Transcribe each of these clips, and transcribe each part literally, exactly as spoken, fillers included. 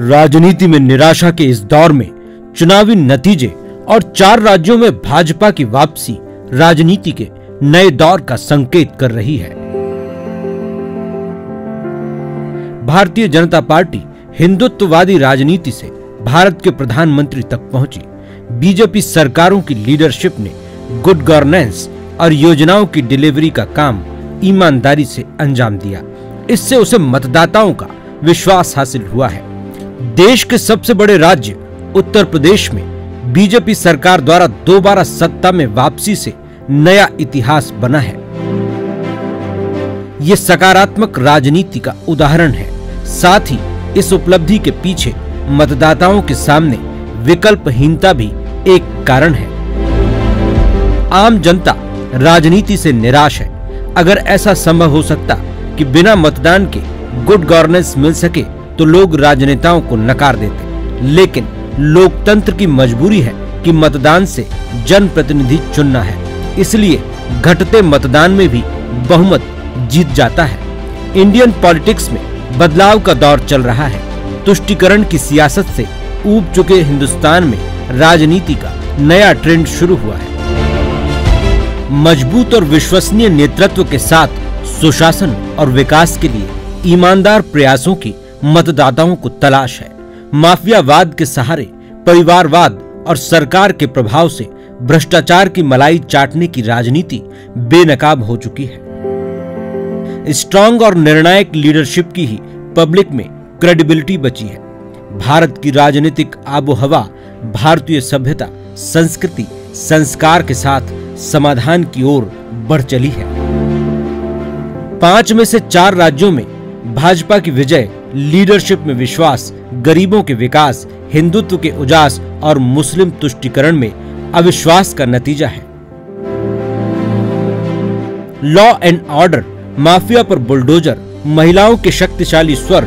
राजनीति में निराशा के इस दौर में चुनावी नतीजे और चार राज्यों में भाजपा की वापसी राजनीति के नए दौर का संकेत कर रही है। भारतीय जनता पार्टी हिंदुत्ववादी राजनीति से भारत के प्रधानमंत्री तक पहुंची। बीजेपी सरकारों की लीडरशिप ने गुड गवर्नेंस और योजनाओं की डिलीवरी का काम ईमानदारी से अंजाम दिया। इससे उसे मतदाताओं का विश्वास हासिल हुआ है। देश के सबसे बड़े राज्य उत्तर प्रदेश में बीजेपी सरकार द्वारा दोबारा सत्ता में वापसी से नया इतिहास बना है। ये सकारात्मक राजनीति का उदाहरण है। साथ ही इस उपलब्धि के पीछे मतदाताओं के सामने विकल्पहीनता भी एक कारण है। आम जनता राजनीति से निराश है। अगर ऐसा संभव हो सकता कि बिना मतदान के गुड गवर्नेंस मिल सके तो लोग राजनेताओं को नकार देते, लेकिन लोकतंत्र की मजबूरी है कि मतदान से जनप्रतिनिधि चुनना है। इसलिए घटते मतदान में भी बहुमत जीत जाता है। इंडियन पॉलिटिक्स में बदलाव का दौर चल रहा है। तुष्टिकरण की सियासत से ऊब चुके हिंदुस्तान में राजनीति का नया ट्रेंड शुरू हुआ है। मजबूत और विश्वसनीय नेतृत्व के साथ सुशासन और विकास के लिए ईमानदार प्रयासों की मतदाताओं को तलाश है। माफियावाद के सहारे, परिवारवाद और सरकार के प्रभाव से भ्रष्टाचार की मलाई चाटने की राजनीति बेनकाब हो चुकी है। स्ट्रांग और निर्णायक लीडरशिप की ही पब्लिक में क्रेडिबिलिटी बची है। भारत की राजनीतिक आबोहवा भारतीय सभ्यता, संस्कृति, संस्कार के साथ समाधान की ओर बढ़ चली है। पांच में से चार राज्यों में भाजपा की विजय लीडरशिप में विश्वास, गरीबों के विकास, हिंदुत्व के उजास और मुस्लिम तुष्टिकरण में अविश्वास का नतीजा है। लॉ एंड ऑर्डर, माफिया पर बुलडोजर, महिलाओं के शक्तिशाली स्वर,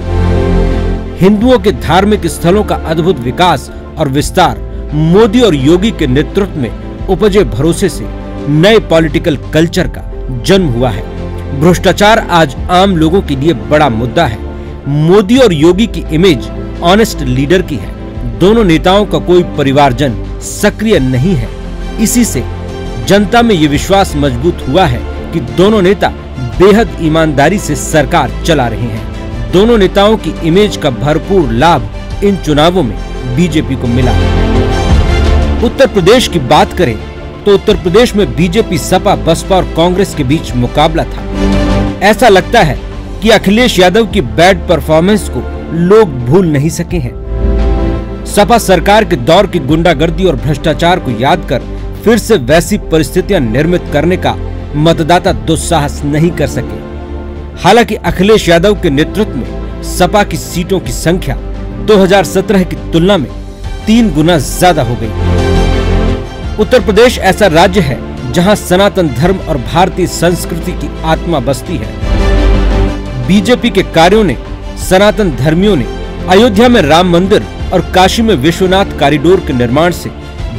हिंदुओं के धार्मिक स्थलों का अद्भुत विकास और विस्तार, मोदी और योगी के नेतृत्व में उपजे भरोसे से नए पॉलिटिकल कल्चर का जन्म हुआ है। भ्रष्टाचार आज आम लोगों के लिए बड़ा मुद्दा है। मोदी और योगी की इमेज ऑनेस्ट लीडर की है। दोनों नेताओं का कोई परिवारजन सक्रिय नहीं है। इसी से जनता में ये विश्वास मजबूत हुआ है कि दोनों नेता बेहद ईमानदारी से सरकार चला रहे हैं। दोनों नेताओं की इमेज का भरपूर लाभ इन चुनावों में बीजेपी को मिला। उत्तर प्रदेश की बात करें तो उत्तर प्रदेश में बीजेपी, सपा, बसपा और कांग्रेस के बीच मुकाबला था। ऐसा लगता है कि अखिलेश यादव की बैड परफॉर्मेंस को लोग भूल नहीं सके हैं। सपा सरकार के दौर की गुंडागर्दी और भ्रष्टाचार को याद कर फिर से वैसी परिस्थितियां निर्मित करने का मतदाता दुस्साहस नहीं कर सके। हालांकि अखिलेश यादव के नेतृत्व में सपा की सीटों की संख्या दो हज़ार सत्रह की तुलना में तीन गुना ज्यादा हो गई। उत्तर प्रदेश ऐसा राज्य है जहां सनातन धर्म और भारतीय संस्कृति की आत्मा बसती है। बीजेपी के कार्यों ने, सनातन धर्मियों ने अयोध्या में राम मंदिर और काशी में विश्वनाथ कॉरिडोर के निर्माण से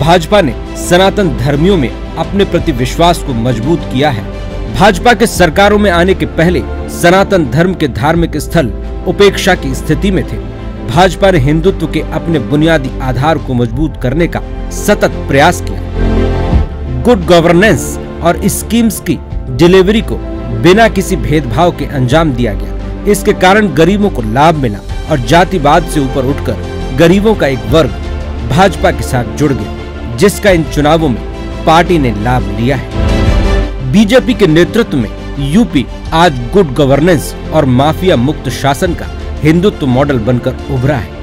भाजपा ने सनातन धर्मियों में अपने प्रति विश्वास को मजबूत किया है। भाजपा के सरकारों में आने के पहले सनातन धर्म के धार्मिक स्थल उपेक्षा की स्थिति में थे। भाजपा ने हिंदुत्व के अपने बुनियादी आधार को मजबूत करने का सतत प्रयास किया। गुड गवर्नेंस और स्कीम्स की डिलीवरी को बिना किसी भेदभाव के अंजाम दिया गया। इसके कारण गरीबों को लाभ मिला और जातिवाद से ऊपर उठकर गरीबों का एक वर्ग भाजपा के साथ जुड़ गया, जिसका इन चुनावों में पार्टी ने लाभ लिया है। बीजेपी के नेतृत्व में यूपी आज गुड गवर्नेंस और माफिया मुक्त शासन का हिंदुत्व मॉडल बनकर उभरा है।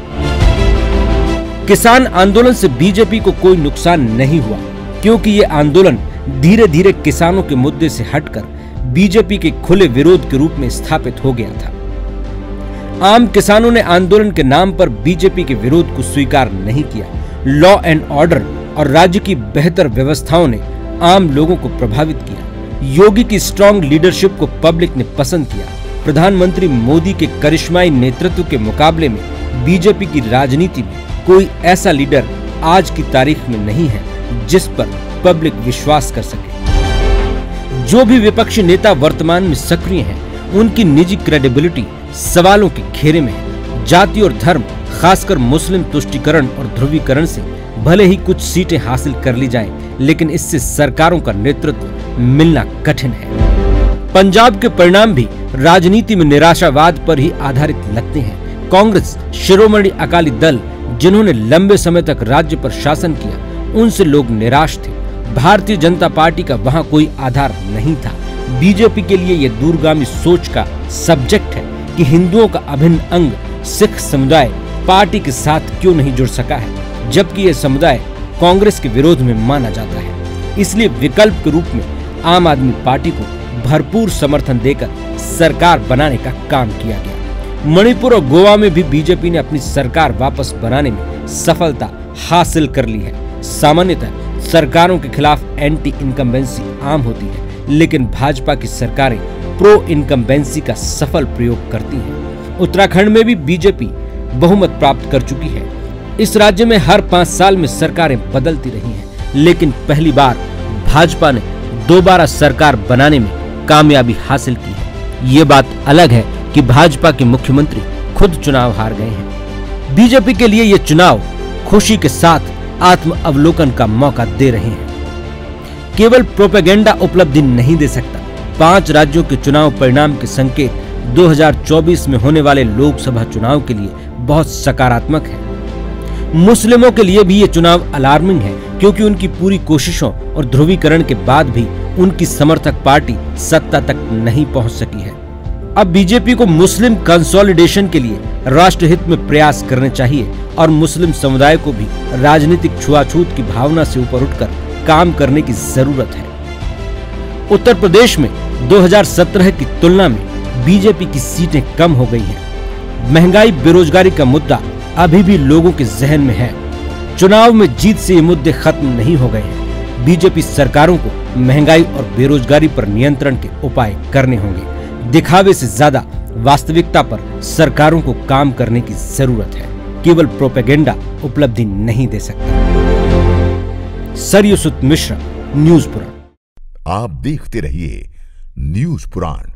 किसान आंदोलन से बीजेपी को कोई नुकसान नहीं हुआ, क्योंकि ये आंदोलन धीरे धीरे किसानों के मुद्दे से हटकर बीजेपी के खुले विरोध के रूप में स्थापित हो गया था। आम किसानों ने आंदोलन के नाम पर बीजेपी के विरोध को स्वीकार नहीं किया। लॉ एंड ऑर्डर और राज्य की बेहतर व्यवस्थाओं ने आम लोगों को प्रभावित किया। योगी की स्ट्रांग लीडरशिप को पब्लिक ने पसंद किया। प्रधानमंत्री मोदी के करिश्माई नेतृत्व के मुकाबले में बीजेपी की राजनीति में कोई ऐसा लीडर आज की तारीख में नहीं है जिस पर पब्लिक विश्वास कर सके। जो भी विपक्षी नेता वर्तमान में सक्रिय हैं, उनकी निजी क्रेडिबिलिटी सवालों के घेरे में है। जाति और धर्म खासकर मुस्लिम तुष्टीकरण और ध्रुवीकरण से भले ही कुछ सीटें हासिल कर ली जाएं, लेकिन इससे सरकारों का नेतृत्व मिलना कठिन है। पंजाब के परिणाम भी राजनीति में निराशावाद पर ही आधारित लगते हैं। कांग्रेस, शिरोमणि अकाली दल, जिन्होंने लंबे समय तक राज्य पर शासन किया, उनसे लोग निराश थे। भारतीय जनता पार्टी का वहाँ कोई आधार नहीं था। बीजेपी के लिए यह दूरगामी सोच का सब्जेक्ट है कि हिंदुओं का अभिन्न अंग सिख समुदाय पार्टी के साथ क्यों नहीं जुड़ सका है, जबकि यह समुदाय कांग्रेस के विरोध में माना जाता है। इसलिए विकल्प के रूप में आम आदमी पार्टी को भरपूर समर्थन देकर सरकार बनाने का काम किया गया। मणिपुर और गोवा में भी बीजेपी ने अपनी सरकार वापस बनाने में सफलता हासिल कर ली है। सामान्यतः सरकारों के खिलाफ एंटी इनकम्बेंसी आम होती है, लेकिन भाजपा की सरकारें प्रो इनकम्बेंसी का सफल प्रयोग करती हैं। उत्तराखंड में भी बीजेपी बहुमत प्राप्त कर चुकी है। इस राज्य में हर पाँच साल में सरकारें बदलती रही हैं, लेकिन पहली बार भाजपा ने दोबारा सरकार बनाने में कामयाबी हासिल की है। ये बात अलग है कि भाजपा के मुख्यमंत्री खुद चुनाव हार गए हैं। बीजेपी के लिए ये चुनाव खुशी के साथ आत्म अवलोकन का मौका दे रहे हैं। केवल प्रोपेगेंडा उपलब्धि नहीं दे सकता। पांच राज्यों के चुनाव परिणाम के संकेत दो हज़ार चौबीस में होने वाले लोकसभा चुनाव के लिए बहुत सकारात्मक है। मुस्लिमों के लिए भी ये चुनाव अलार्मिंग है, क्योंकि उनकी पूरी कोशिशों और ध्रुवीकरण के बाद भी उनकी समर्थक पार्टी सत्ता तक नहीं पहुंच सकी है। अब बीजेपी को मुस्लिम कंसोलिडेशन के लिए राष्ट्रहित में प्रयास करने चाहिए और मुस्लिम समुदाय को भी राजनीतिक छुआछूत की भावना से ऊपर उठकर काम करने की जरूरत है। उत्तर प्रदेश में दो हज़ार सत्रह की तुलना में बीजेपी की सीटें कम हो गई हैं। महंगाई, बेरोजगारी का मुद्दा अभी भी लोगों के जहन में है। चुनाव में जीत से ये मुद्दे खत्म नहीं हो गए हैं। बीजेपी सरकारों को महंगाई और बेरोजगारी पर नियंत्रण के उपाय करने होंगे। दिखावे से ज्यादा वास्तविकता पर सरकारों को काम करने की जरूरत है। केवल प्रोपेगेंडा उपलब्धि नहीं दे सकता। सरयुसुत मिश्रा, न्यूज़ पुराण। आप देखते रहिए न्यूज़ पुराण।